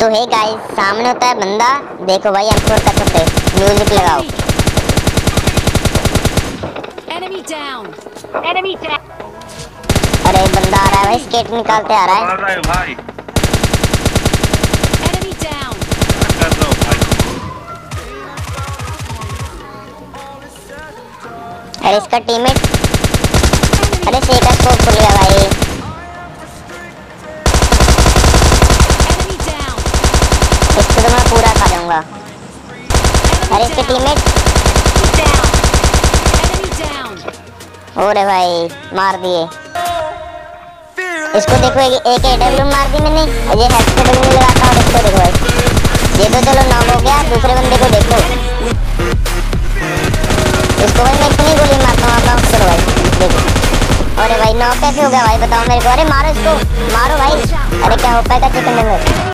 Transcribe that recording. तो hey guys, सामने होता है बंदा। देखो भाई, M4 का सबसे म्यूजिक लगाओ। अरे बंदा आ रहा है भाई, स्केट निकालते आ रहा है। भाई अरे इसका टीममेट, अरे से का स्कोप खुल गया भाई। इसको तो मैं पूरा खा जाऊंगा। अरे इसके टीममेट, ओरे भाई मार दिए इसको। देखो एक AW मार दी मैंने, ये हेडशॉट नहीं लगाता। और इसको देखो भाई, ये तो चलो नॉक हो गया, दूसरे बंदे को देखो। इसको भाई मैं इतनी गोली मारता हूं आप चलो भाई देखो। अरे भाई नॉक कैसे हो गया भाई, बताओ मेरे को। अरे मारो इसको, मारो भाई। अरे क्या होता है, क्या चिकन डिनर।